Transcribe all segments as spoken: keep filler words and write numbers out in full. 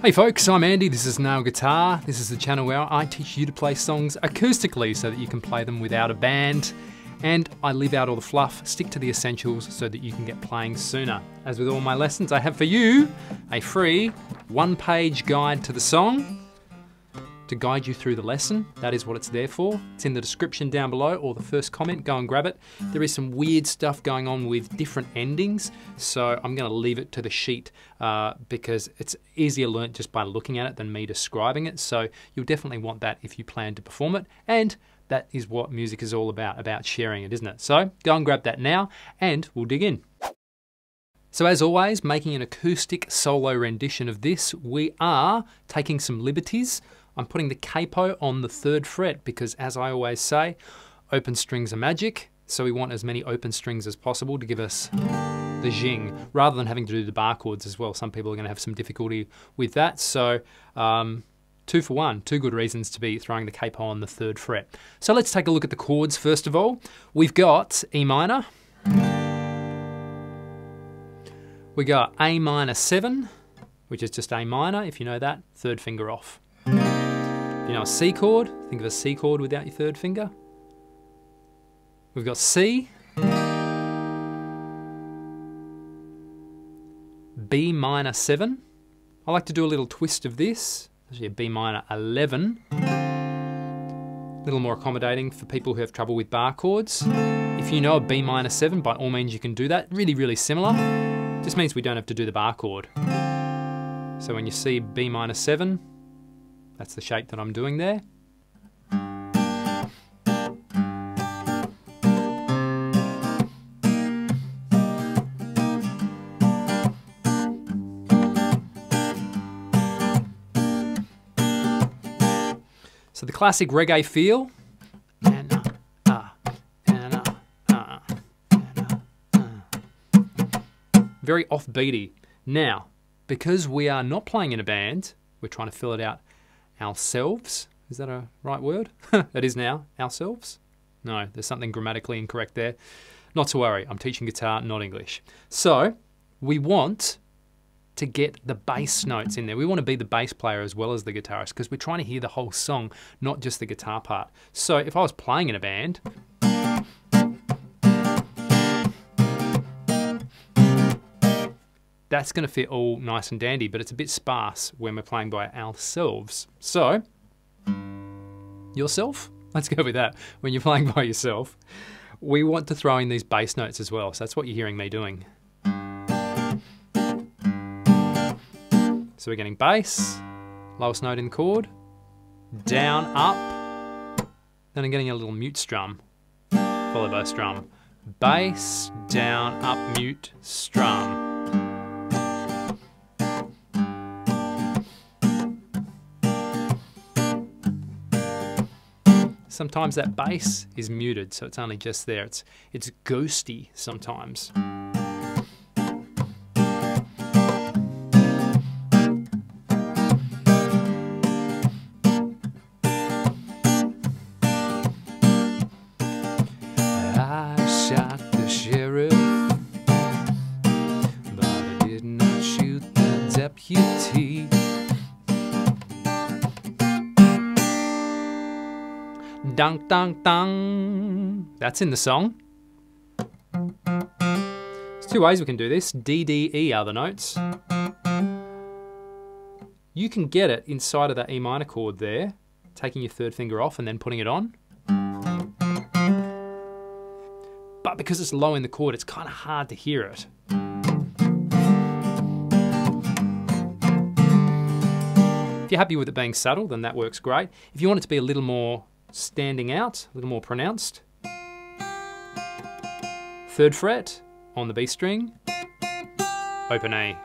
Hey folks, I'm Andy, this is Nail Guitar. This is the channel where I teach you to play songs acoustically so that you can play them without a band. And I leave out all the fluff, stick to the essentials so that you can get playing sooner. As with all my lessons, I have for you a free one-page guide to the song to guide you through the lesson. That is what it's there for. It's in the description down below or the first comment, go and grab it. There is some weird stuff going on with different endings, so I'm gonna leave it to the sheet uh, because it's easier learnt just by looking at it than me describing it, so you'll definitely want that if you plan to perform it, and that is what music is all about, about sharing it, isn't it? So go and grab that now and we'll dig in. So as always, making an acoustic solo rendition of this, we are taking some liberties. I'm putting the capo on the third fret because, as I always say, open strings are magic, so we want as many open strings as possible to give us the zing, rather than having to do the bar chords as well. Some people are gonna have some difficulty with that, so um, two for one, two good reasons to be throwing the capo on the third fret. So let's take a look at the chords first of all. We've got E minor, we got A minor seven, which is just A minor, if you know that, third finger off. You know, a C chord, think of a C chord without your third finger. We've got C, B minor seven. I like to do a little twist of this, actually a B minor eleven. A little more accommodating for people who have trouble with bar chords. If you know a B minor seven, by all means you can do that. Really, really similar. Just means we don't have to do the bar chord. So when you see B minor seven, that's the shape that I'm doing there. So the classic reggae feel. Very offbeaty. Now, because we are not playing in a band, we're trying to fill it out ourselves. Is that a right word? It is now. Ourselves? No, there's something grammatically incorrect there. Not to worry, I'm teaching guitar, not English. So we want to get the bass notes in there. We want to be the bass player as well as the guitarist because we're trying to hear the whole song, not just the guitar part. So if I was playing in a band, that's going to fit all nice and dandy, but it's a bit sparse when we're playing by ourselves. So, yourself? Let's go with that. When you're playing by yourself, we want to throw in these bass notes as well, so that's what you're hearing me doing. So we're getting bass, lowest note in the chord, down, up, then I'm getting a little mute strum, followed by a strum. Bass, down, up, mute, strum. Sometimes that bass is muted, so it's only just there. It's, it's ghosty sometimes. I shot the sheriff, but I did not shoot the deputy. Dun, dun, dun. That's in the song. There's two ways we can do this. D, D, E are the notes. You can get it inside of that E minor chord there, taking your third finger off and then putting it on. But because it's low in the chord, it's kind of hard to hear it. If you're happy with it being subtle, then that works great. If you want it to be a little more standing out, a little more pronounced. Third fret on the B string, open A.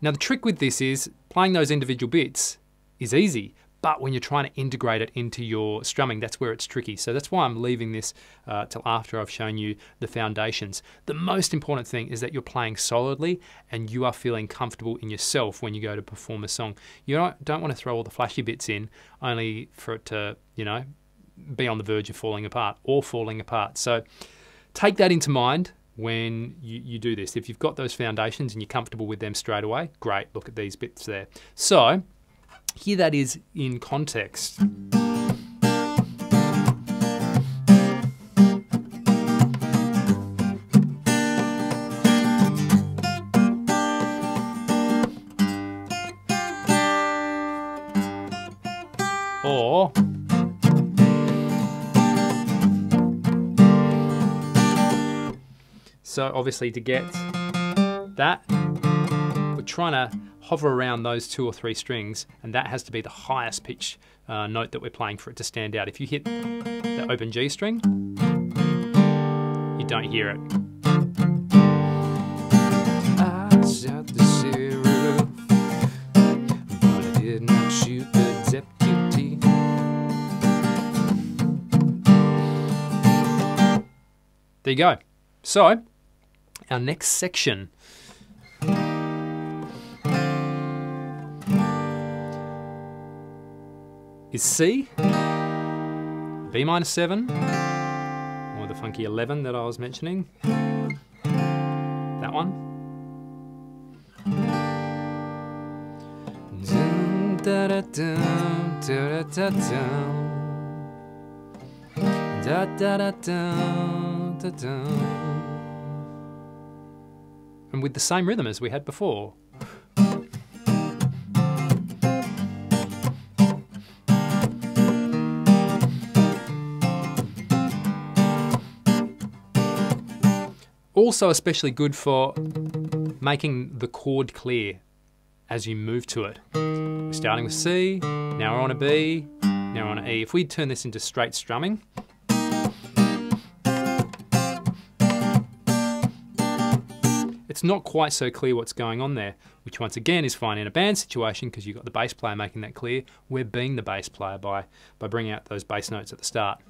Now the trick with this is playing those individual bits is easy, but when you're trying to integrate it into your strumming, that's where it's tricky. So that's why I'm leaving this uh, till after I've shown you the foundations. The most important thing is that you're playing solidly and you are feeling comfortable in yourself when you go to perform a song. You don't, don't want to throw all the flashy bits in only for it to, you know, be on the verge of falling apart or falling apart. So take that into mind when you, you do this. If you've got those foundations and you're comfortable with them straight away, great, look at these bits there. So here that is in context. Or so obviously to get that, we're trying to hover around those two or three strings, and that has to be the highest pitch uh, note that we're playing for it to stand out. If you hit the open G string, you don't hear it. I shot the sheriff, but I did not shoot the deputy. There you go. So, our next section is C, B minor seven, or the funky eleven that I was mentioning, that one. And with the same rhythm as we had before. Also especially good for making the chord clear as you move to it. We're starting with C, now we're on a B, now we're on an E. If we turn this into straight strumming, it's not quite so clear what's going on there, which once again is fine in a band situation because you've got the bass player making that clear. We're being the bass player by, by bringing out those bass notes at the start.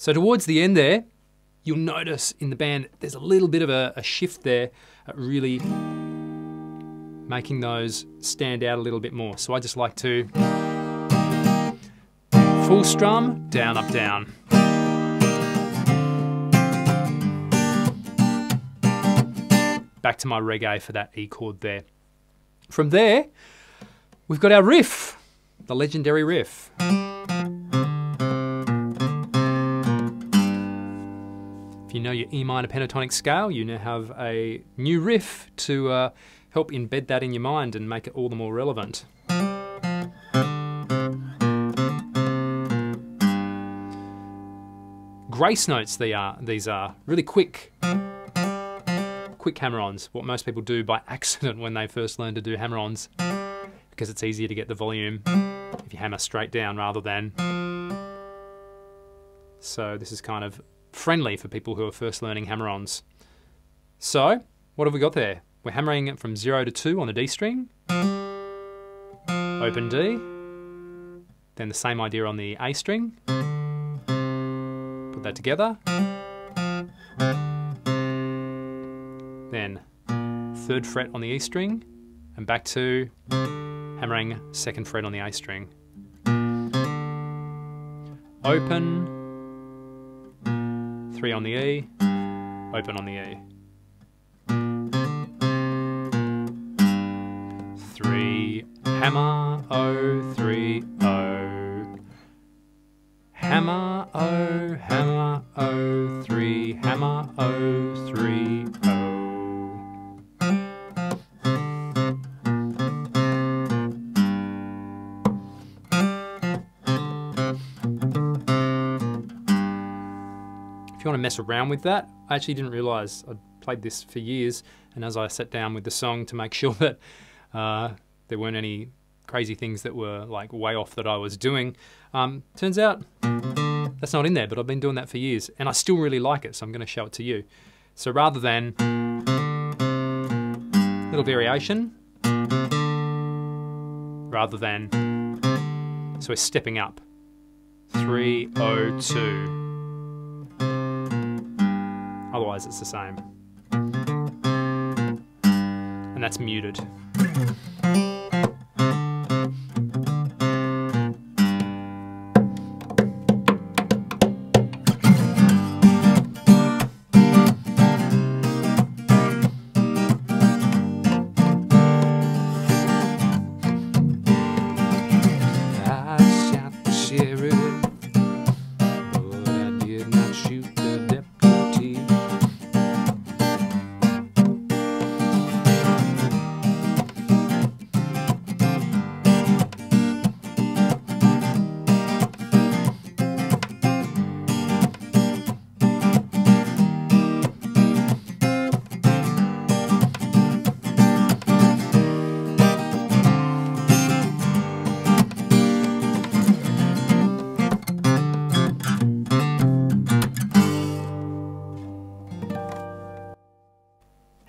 So towards the end there, you'll notice in the band there's a little bit of a, a shift there at really making those stand out a little bit more. So I just like to full strum, down, up, down. Back to my reggae for that E chord there. From there, we've got our riff, the legendary riff. If you know your E minor pentatonic scale, you now have a new riff to uh, help embed that in your mind and make it all the more relevant. Grace notes they are, these are, really quick, quick hammer-ons, what most people do by accident when they first learn to do hammer-ons, because it's easier to get the volume if you hammer straight down rather than. So this is kind of friendly for people who are first learning hammer-ons. So, what have we got there? We're hammering it from zero to two on the D string, open D, then the same idea on the A string, put that together, then third fret on the E string, and back to hammering second fret on the A string. Open, three on the E, open on the E. Three, hammer, oh, three, oh. Hammer, oh, hammer, oh, three, hammer, oh, three, mess around with that. I actually didn't realize I'd played this for years, and as I sat down with the song to make sure that uh, there weren't any crazy things that were like way off that I was doing, um, turns out that's not in there, but I've been doing that for years and I still really like it, so I'm going to show it to you. So rather than little variation, rather than, so we're stepping up. three oh two. Otherwise it's the same. And that's muted.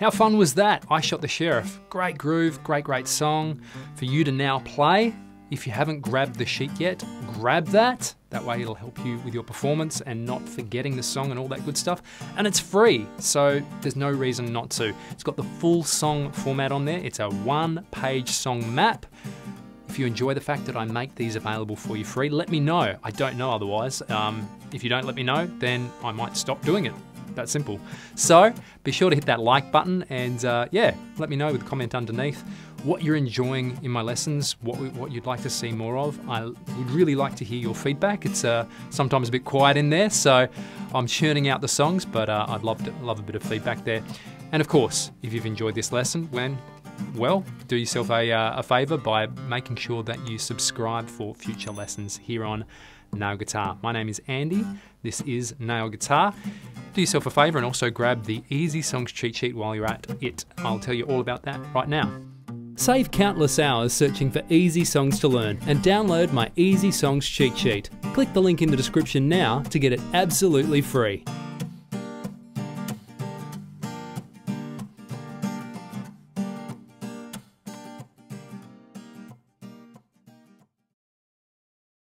How fun was that? I Shot the Sheriff. Great groove, great, great song for you to now play. If you haven't grabbed the sheet yet, grab that. That way it'll help you with your performance and not forgetting the song and all that good stuff. And it's free, so there's no reason not to. It's got the full song format on there. It's a one-page song map. If you enjoy the fact that I make these available for you free, let me know. I don't know otherwise. Um, if you don't let me know, then I might stop doing it. That simple. So be sure to hit that like button and uh, yeah, let me know with a comment underneath what you're enjoying in my lessons, what, what you'd like to see more of. I would really like to hear your feedback. It's uh, sometimes a bit quiet in there, so I'm churning out the songs, but uh, I'd love, to, love a bit of feedback there. And of course, if you've enjoyed this lesson, when well, do yourself a, uh, a favor by making sure that you subscribe for future lessons here on Nail Guitar. My name is Andy. This is Nail Guitar. Do yourself a favor and also grab the Easy Songs Cheat Sheet while you're at it. I'll tell you all about that right now. Save countless hours searching for easy songs to learn and download my Easy Songs Cheat Sheet. Click the link in the description now to get it absolutely free.